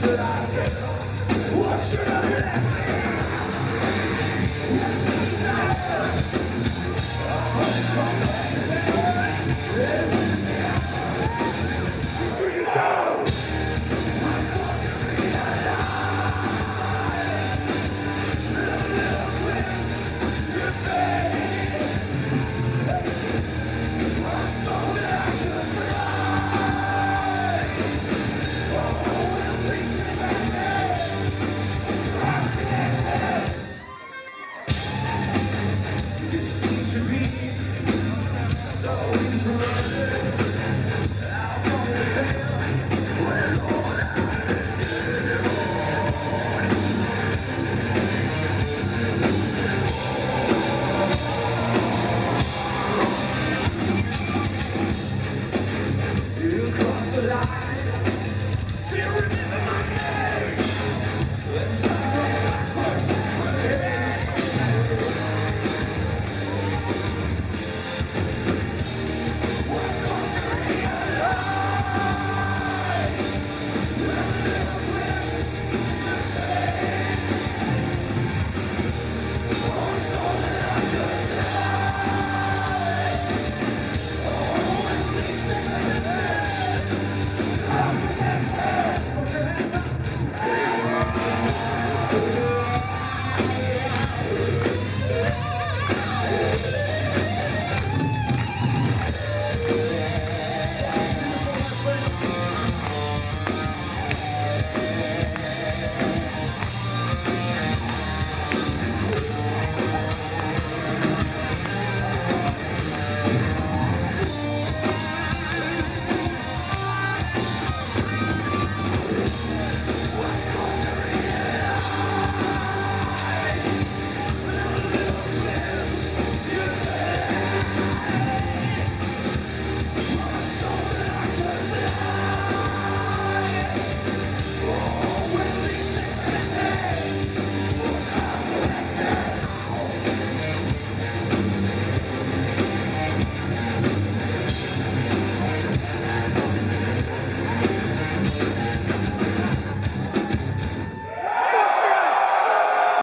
should I get